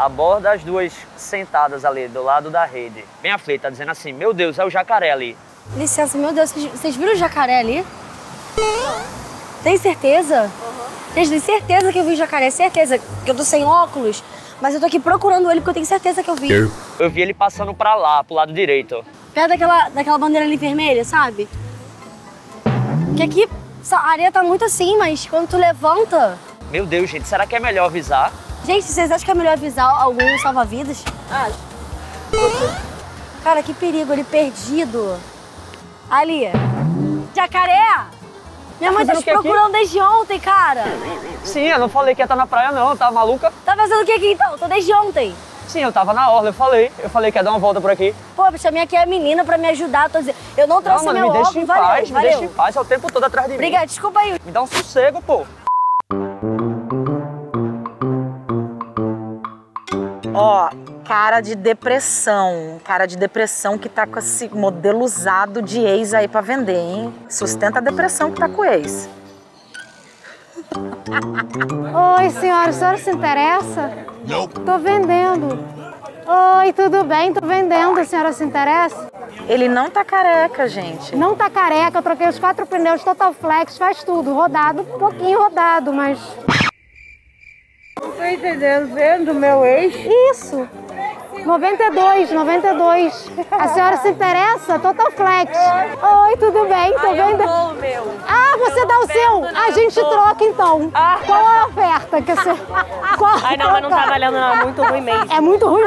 a borda, as duas sentadas ali do lado da rede. Bem aflita, dizendo assim, meu Deus, é o jacaré ali. Licença, meu Deus, vocês viram o jacaré ali? Tem certeza? Vocês têm certeza que eu vi o jacaré? Certeza, que eu tô sem óculos, mas eu tô aqui procurando ele porque eu tenho certeza que eu vi. Eu vi ele passando pra lá, pro lado direito. Perto daquela bandeira ali vermelha, sabe? Que aqui a areia tá muito assim, mas quando tu levanta... Meu Deus, gente, será que é melhor avisar? Gente, vocês acham que é melhor avisar algum salva-vidas? Acho. Cara, que perigo, ele perdido. Ali. Jacaré! Minha mãe tá te procurando desde ontem, cara. Sim, eu não falei que ia estar na praia, não. Tá maluca? Tá fazendo o que aqui, então? Tô desde ontem. Sim, eu tava na orla, eu falei que ia dar uma volta por aqui. Pô, chamei aqui a menina pra me ajudar, tô dizendo. Eu não trouxe meu óculos, valeu. Não, mano, me deixa em paz, é o tempo todo atrás de mim. Obrigada, desculpa aí. Me dá um sossego, pô. Ó, cara de depressão que tá com esse modelo usado de ex aí pra vender, hein? Sustenta a depressão que tá com o ex. Oi, senhora, o senhor se interessa? Não. Tô vendendo. Oi, tudo bem? Tô vendendo, a senhora se interessa? Ele não tá careca, gente. Não tá careca, eu troquei os 4 pneus, total flex, faz tudo. Rodado, um pouquinho rodado, mas... Não tô entendendo, vendo meu ex? Isso. 92. A senhora se interessa? Total flex. Oi, tudo bem? Tô vendo. Ah, você dá o seu? A gente troca então. Qual é a oferta que você... Ai, não, mas não tá valendo não, é muito ruim mesmo. É muito ruim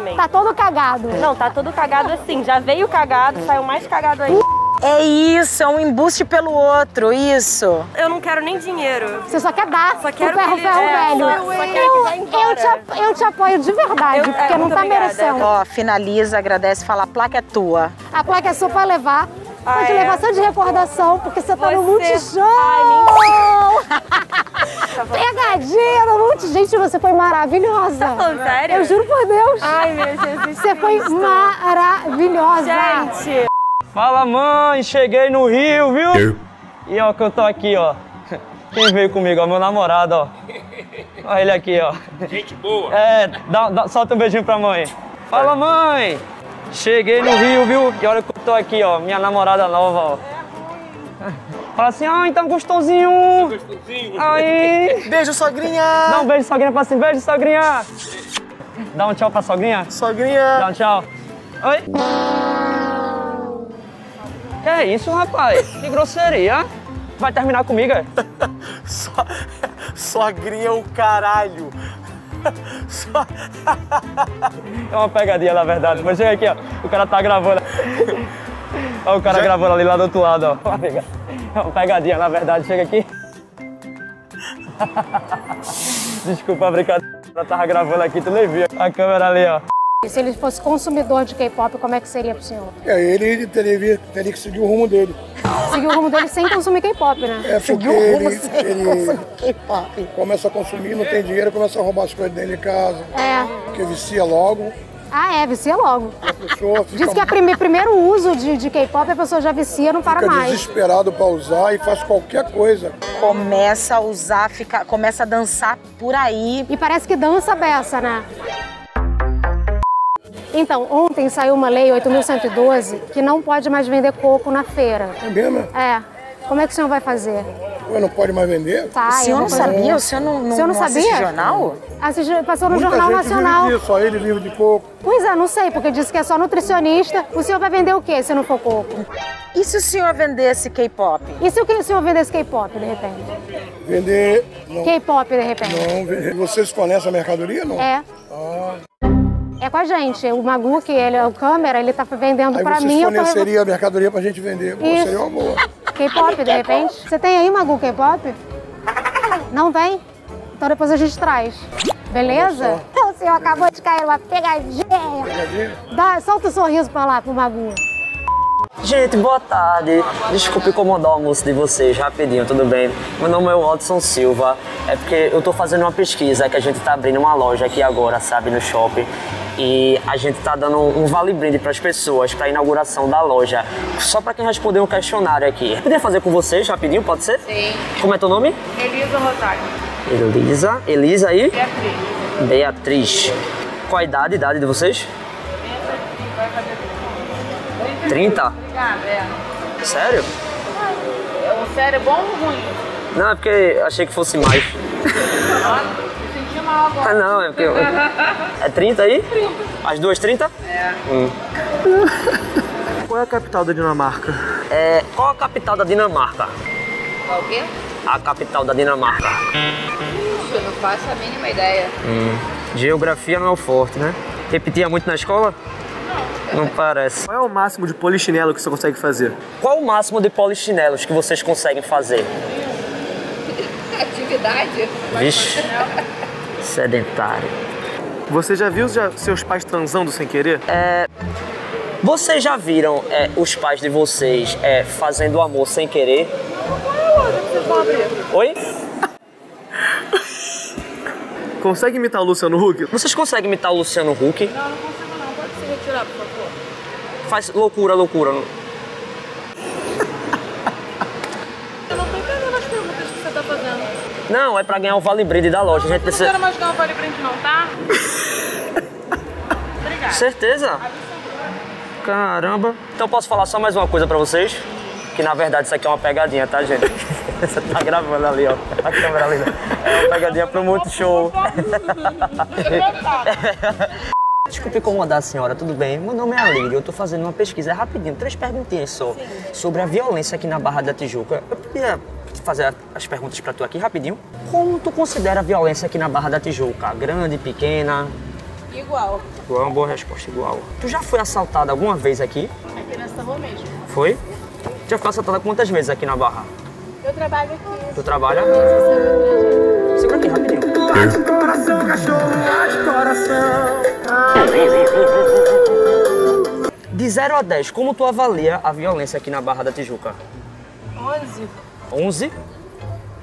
mesmo? Tá todo cagado. Não, tá todo cagado assim, já veio cagado, saiu mais cagado aí. É isso, é um embuste pelo outro, isso. Eu não quero nem dinheiro. Você só quer dar o ferro velho. Eu te apoio de verdade, porque não tá merecendo. Ó, finaliza, agradece, fala, a placa é tua. A placa é sua pra levar. Pode levar só de recordação, porque você tá no Multishow. Ai, mentira. Pegadinha no Multishow. Gente, você foi maravilhosa. Tá falando sério? Eu juro por Deus. Ai, meu Jesus. Você foi maravilhosa. Gente. Fala, mãe, cheguei no Rio, viu? E ó que eu tô aqui, ó. Quem veio comigo? Ó, meu namorado, ó. Olha ele aqui, ó. Gente boa. É, solta um beijinho pra mãe. Fala, mãe. Cheguei no Rio, viu? E olha que eu tô aqui, ó. Minha namorada nova, ó. Fala assim, ai, tá gostosinho. Tá gostosinho. Aí. Beijo, sogrinha. Dá um beijo, sogrinha. Fala assim, beijo, sogrinha. Dá um tchau pra sogrinha. Sogrinha. Dá um tchau. Oi. Que é isso, rapaz? Que grosseria. Vai terminar comigo, é? Sogrinha o caralho. É uma pegadinha, na verdade. Mas chega aqui, ó. O cara tá gravando. Ó, o cara gravando ali lá do outro lado, ó. É uma pegadinha, na verdade. Chega aqui. Desculpa a brincadeira. Eu tava gravando aqui, tu nem viu. A câmera ali, ó. E se ele fosse consumidor de K-pop, como é que seria pro senhor? É, ele teria que seguir o rumo dele. Seguir o rumo dele sem consumir K-pop, né? É, porque ele consumir K-pop. Começa a consumir, não tem dinheiro, começa a roubar as coisas dele em casa. É. Porque vicia logo. Ah, é, vicia logo. A pessoa fica... Diz que o primeiro uso de K-pop, a pessoa já vicia, não para fica mais. Fica desesperado pra usar e faz qualquer coisa. Começa a usar, começa a dançar por aí. E parece que dança beça, né? Então, ontem saiu uma lei, 8.112, que não pode mais vender coco na feira. É mesmo? É. Como é que o senhor vai fazer? Ué, não pode mais vender? Tá, o senhor não sabia? O senhor não assiste jornal? Assiste, passou no Jornal Nacional. Vive disso, só ele vive de coco. Pois é, não sei, porque disse que é só nutricionista. O senhor vai vender o quê se não for coco? E se o senhor vendesse K-pop? E se o senhor vendesse K-pop, de repente? Vender... K-pop, de repente? Não, vocês fornecem a mercadoria, não? É. Ah... É com a gente. O Magu, que ele é o câmera, ele tá vendendo aí pra mim. Aí vocês forneceria a mercadoria pra gente vender. Isso. Seria uma boa. K-pop, de repente. Você tem aí, Magu, K-pop? Não tem? Então depois a gente traz. Beleza? O senhor acabou de cair uma pegadinha. Pegadinha? Solta um sorriso pra lá, pro Magu. Gente, boa tarde. Desculpa incomodar o almoço de vocês, rapidinho, tudo bem? Meu nome é Watson Silva. É porque eu tô fazendo uma pesquisa que a gente tá abrindo uma loja aqui agora, sabe, no shopping. E a gente tá dando um vale-brinde para as pessoas, para a inauguração da loja. Só para quem responder um questionário aqui. Eu poderia fazer com vocês rapidinho, pode ser? Sim. Como é teu nome? Elisa Rosário. Elisa e? Beatriz. Beatriz. Qual a idade de vocês? 30? Obrigada, é. Sério? O sério é bom ou ruim? Não, é porque achei que fosse mais. Eu senti mal agora. Ah, não, é porque... É 30 aí? 30. As duas 30? É. Qual é a capital da Dinamarca? É... Qual a capital da Dinamarca? Qual o quê? A capital da Dinamarca. Eu não faço a mínima ideia. Geografia não é o forte, né? Repetia muito na escola? Não parece. Qual é o máximo de polichinelo que você consegue fazer? Qual o máximo de polichinelos que vocês conseguem fazer? Atividade? Vixe, sedentário. Você já viu seus pais transando sem querer? É... Vocês já viram os pais de vocês fazendo amor sem querer? Oi? Consegue imitar o Luciano Huck? Vocês conseguem imitar o Luciano Huck? Não, não consigo não. Pode se retirar, por favor. Faz loucura, loucura. Eu não tô entendendo as perguntas que você tá fazendo. Não, é pra ganhar o vale-brinde da loja. Não, a gente precisa... não quero mais ganhar o vale-brinde não, tá? Obrigada. Certeza? Caramba. Então posso falar só mais uma coisa pra vocês? Que na verdade isso aqui é uma pegadinha, tá, gente? Você tá gravando ali, ó. A câmera ali, né? É uma pegadinha pro Multishow. Desculpe incomodar a senhora, tudo bem? Meu nome é Alírio, eu tô fazendo uma pesquisa rapidinho, 3 perguntinhas só. Sim. Sobre a violência aqui na Barra da Tijuca. Eu podia fazer as perguntas pra tu aqui rapidinho. Como tu considera a violência aqui na Barra da Tijuca? Grande, pequena? Igual. Igual, uma boa resposta, igual. Tu já foi assaltada alguma vez aqui? Aqui nessa rua mesmo. Foi? Já foi assaltada quantas vezes aqui na Barra? Eu trabalho aqui. Tu trabalha? Segura aqui, rapidinho. Coração, cachorro, de coração. De 0 a 10, como tu avalia a violência aqui na Barra da Tijuca? 11. 11?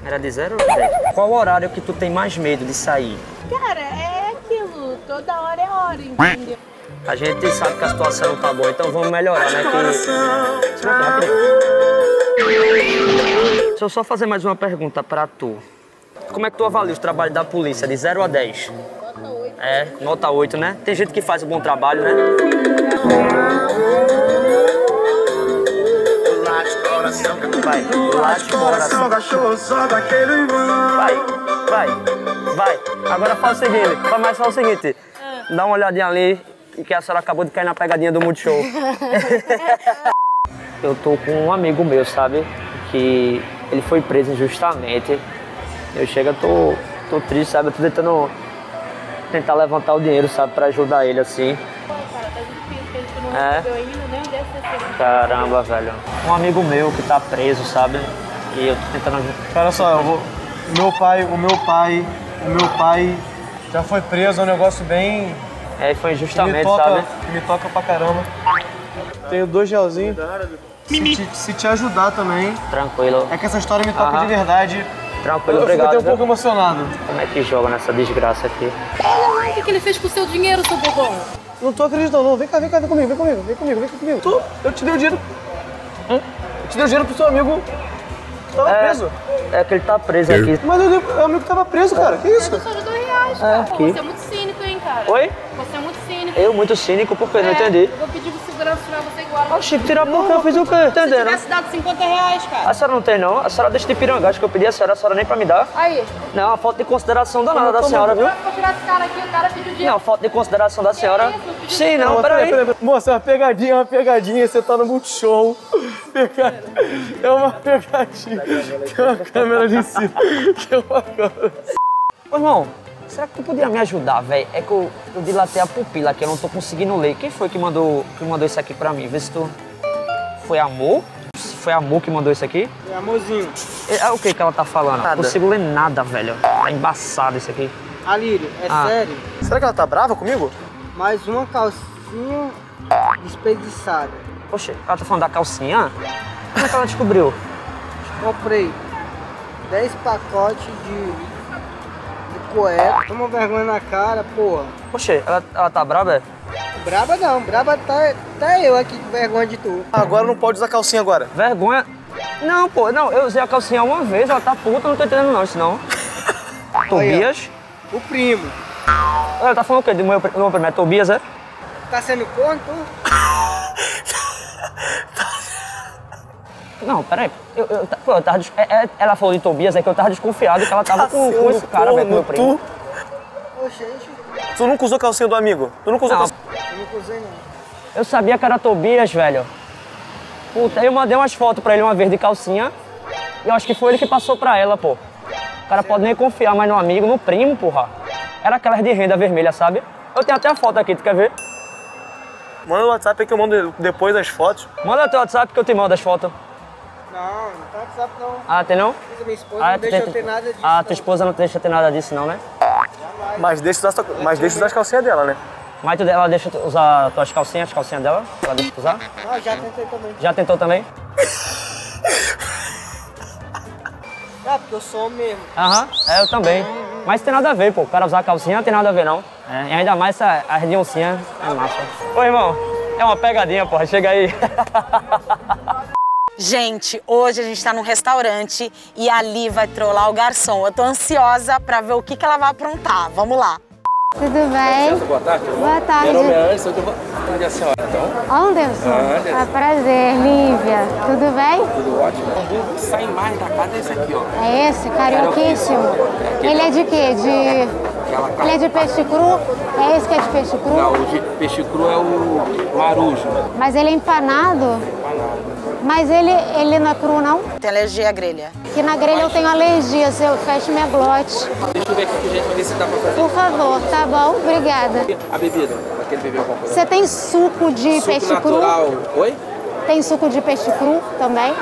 Era de 0 a 10. Qual o horário que tu tem mais medo de sair? Cara, é aquilo. Toda hora é hora, entendeu? A gente sabe que a situação não tá boa, então vamos melhorar, né? Deixa eu só fazer mais uma pergunta pra tu. Como é que tu avalia os trabalhos da polícia, de 0 a 10? Nota 8. É, nota 8, né? Tem gente que faz um bom trabalho, né? Vai, late coração, cachorro, só daquele irmão. Vai, vai, vai. Agora faz o seguinte, dá uma olhadinha ali, que a senhora acabou de cair na pegadinha do Multishow. Eu tô com um amigo meu, sabe? Que ele foi preso injustamente. Eu chego, tô triste, sabe? Eu tô tentar levantar o dinheiro, sabe? Pra ajudar ele, assim. Pô, cara, tá difícil, a gente não recebeu ainda nem dessa. Caramba, velho. Um amigo meu que tá preso, sabe? E eu tô tentando ajudar. Olha só, eu vou... O meu pai já foi preso, é um negócio bem... É, foi injustamente, sabe? Me toca pra caramba. Tenho 2 gelzinhos. Se te ajudar também. Tranquilo. É que essa história me toca de verdade. Tranquilo, obrigado. Eu fico até um pouco emocionado. Como é que joga nessa desgraça aqui? O que ele fez com o seu dinheiro, seu bobão? Não tô acreditando, não. Vem cá, vem comigo. Eu te dei o dinheiro. Eu te dei o dinheiro pro seu amigo. Tava preso. É que ele tá preso aqui. Mas o amigo tava preso, cara. Que isso? Eu só de R$2, cara. Pô, você é muito cínico, hein, cara. Oi? Você é muito cínico. Eu muito cínico? Por quê? Não entendi. Eu vou pedir pro segurança tirar você igual. Ah, Chico, tirar por quê? Eu fiz o quê? Entendendo? Se tivesse dado R$50, cara. A senhora não tem, não. A senhora deixa de pirangás que eu pedi a senhora nem pra me dar. Aí. Não, uma falta de consideração danada da senhora, viu? Eu vou tirar esse cara aqui, o cara pediu dinheiro. Não, falta de consideração da senhora. Sim, não, peraí. Moça, é uma pegadinha, você tá no Multishow. É uma pegadinha. Tem uma câmera ali em cima. Tem uma câmera. Ô, irmão, será que tu podia me ajudar, velho? É que eu dilatei a pupila aqui, eu não tô conseguindo ler. Quem foi que mandou isso aqui pra mim? Vê se tu... Foi amor? Foi amor que mandou isso aqui? É amorzinho. É o que que ela tá falando? Não consigo ler nada, velho. Tá embaçado isso aqui. Alírio, sério. Será que ela tá brava comigo? Mais uma calcinha desperdiçada. Poxa, ela tá falando da calcinha? Como é que ela descobriu? Comprei 10 pacotes de cueca. Toma vergonha na cara, porra. Poxa, ela tá braba? Braba não, braba tá eu aqui com vergonha de tudo. Agora não pode usar calcinha agora. Vergonha? Não, pô, não, eu usei a calcinha uma vez, ela tá puta, não tô entendendo não, senão. Tobias? O primo. Ela tá falando o quê? Do meu nome é Tobias, é? Tá sendo corno, tu? Não, peraí. Eu tava, ela falou de Tobias, é que eu tava desconfiado que ela tava com esse cara, velho, meu primo. Ô, gente. Tu nunca usou calcinha do amigo? Tu nunca usou calcinha? Eu nunca usei, não. Eu sabia que era Tobias, velho. Puta, eu mandei umas fotos pra ele uma vez de calcinha. E eu acho que foi ele que passou pra ela, pô. O cara pode nem confiar mais no amigo, no primo, porra. Era aquelas de renda vermelha, sabe? Eu tenho até a foto aqui, tu quer ver? Manda o WhatsApp aí que eu mando depois as fotos. Manda o teu WhatsApp que eu te mando as fotos. Não, não tá WhatsApp não. Ah, tem não? Minha esposa não deixa eu ter nada disso. Ah, tua esposa não deixa eu ter nada disso não, né? Jamais. Mas deixa usar as calcinhas dela, né? Mas ela deixa usar as tuas calcinhas, as calcinhas dela? Ela deixa usar? Não, já tentei também. Já tentou também? É, porque eu sou mesmo. Aham, eu também. Mas tem nada a ver, pô. O cara usar a calcinha não tem nada a ver, não. É, e ainda mais a redioncinha é massa. Ô, irmão, é uma pegadinha, porra. Chega aí. Gente, hoje a gente tá num restaurante e a Li vai trollar o garçom. Eu tô ansiosa pra ver o que ela vai aprontar. Vamos lá. Tudo bem? Boa tarde. Boa tarde. Meu nome é Anderson, eu vou falar a senhora, então. Anderson? É prazer, Lívia. Tudo bem? Tudo ótimo. O hambúrguer que sai mais da casa é esse aqui, ó. É esse? Carioquíssimo. Ele é de quê? De... Ele é de peixe cru? É esse que é de peixe cru? Não, o de peixe cru é o marujo. Mas ele é empanado? Empanado. Mas ele não é cru, não? Tem alergia à grelha. Aqui na grelha eu tenho alergia, se eu fecho minha glote. Deixa eu ver aqui com gente, pra ver se dá pra fazer. Por favor, tá bom? Obrigada. A bebida, aquele bebê alguma coisa. Você tem suco de peixe natural. Cru? Oi? Tem suco de peixe cru também?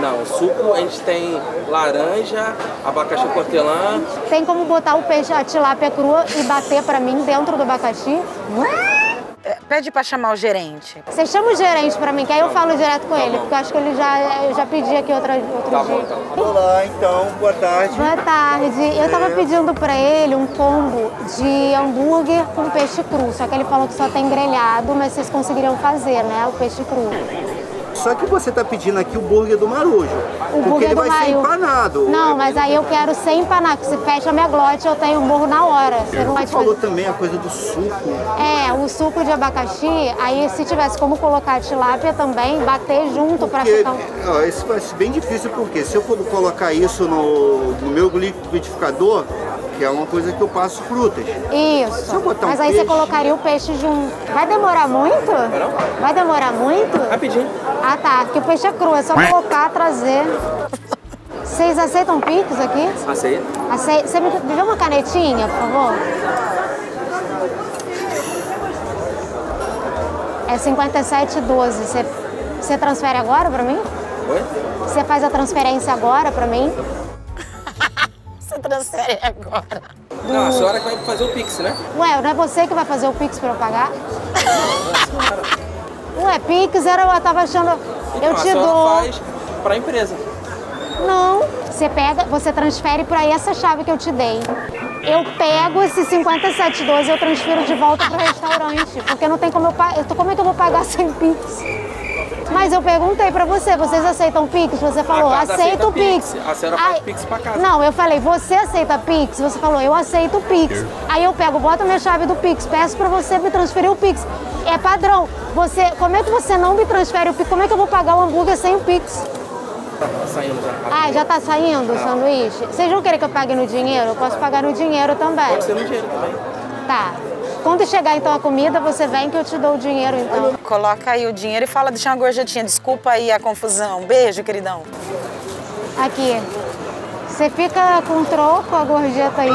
Não, suco a gente tem laranja, abacaxi cortelã. Tem como botar o peixe, a tilápia crua e bater pra mim dentro do abacaxi? Pede pra chamar o gerente. Você chama o gerente pra mim, que aí eu falo direto com ele, porque eu acho que ele já pedi aqui outro dia. Tá. Olá, então, boa tarde. Boa tarde. Eu tava pedindo pra ele um combo de hambúrguer com peixe cru, só que ele falou que só tem grelhado, mas vocês conseguiriam fazer, né, o peixe cru. Só que você tá pedindo aqui o burger do marujo, porque ele vai ser empanado. Não, mas aí eu quero sem empanar, porque se fecha a minha glote, eu tenho o burro na hora. Você não falou também a coisa do suco. É, o suco de abacaxi, aí se tivesse como colocar a tilápia também, bater junto pra ficar... Ó, isso vai ser bem difícil, porque se eu for colocar isso no meu liquidificador, que é uma coisa que eu passo frutas. Isso. Mas aí você colocaria o peixe junto. Vai demorar muito? Vai demorar muito? Rapidinho. Ah, tá. Porque o peixe é cru, é só colocar, trazer. Vocês aceitam pix aqui? Aceito. Você me deu uma canetinha, por favor? É 57,12. Você transfere agora pra mim? Oi? Você faz a transferência agora pra mim? Transfere agora. Não, a senhora que vai fazer o pix, né? Ué, não é você que vai fazer o pix pra eu pagar? Ué, pix era, eu tava achando... Então, eu te dou... faz pra empresa. Não, você pega, você transfere pra essa chave que eu te dei. Eu pego esse 57,12 e eu transfiro de volta pro restaurante, porque não tem como eu pagar... Como é que eu vou pagar sem pix? Mas eu perguntei pra você, vocês aceitam Pix? Você falou, aceito Pix. A senhora faz Pix pra casa. Não, eu falei, você aceita Pix? Você falou, eu aceito Pix. Aí eu pego, boto a minha chave do Pix, peço pra você me transferir o Pix. É padrão. Como é que você não me transfere o Pix? Como é que eu vou pagar o hambúrguer sem o Pix? Tá saindo já. Ah, já tá saindo o sanduíche? Vocês vão querer que eu pague no dinheiro? Eu posso pagar no dinheiro também. Pode ser no dinheiro também. Tá. Quando chegar, então, a comida, você vem que eu te dou o dinheiro, então. Coloca aí o dinheiro e fala, deixa uma gorjetinha. Desculpa aí a confusão. Beijo, queridão. Aqui. Você fica com troco, a gorjeta aí.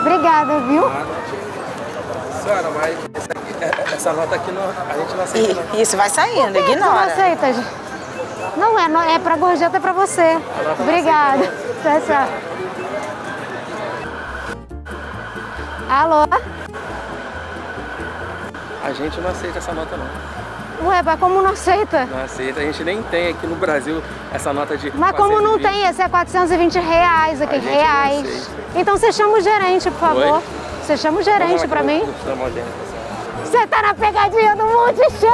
Obrigada, viu? Senhora, mas essa nota aqui a gente não aceita. Isso, vai saindo, ignora. Você não aceita, gente? Não, é pra gorjeta, é pra você. Obrigada. Tchau, tchau. Alô? A gente não aceita essa nota, não. Ué, mas como não aceita? Não aceita, a gente nem tem aqui no Brasil essa nota de... Mas como não tem? Esse é R$420 aqui, reais. Então você chama o gerente, por favor. Oi? Você chama o gerente pra mim? Você tá na pegadinha do Multishow!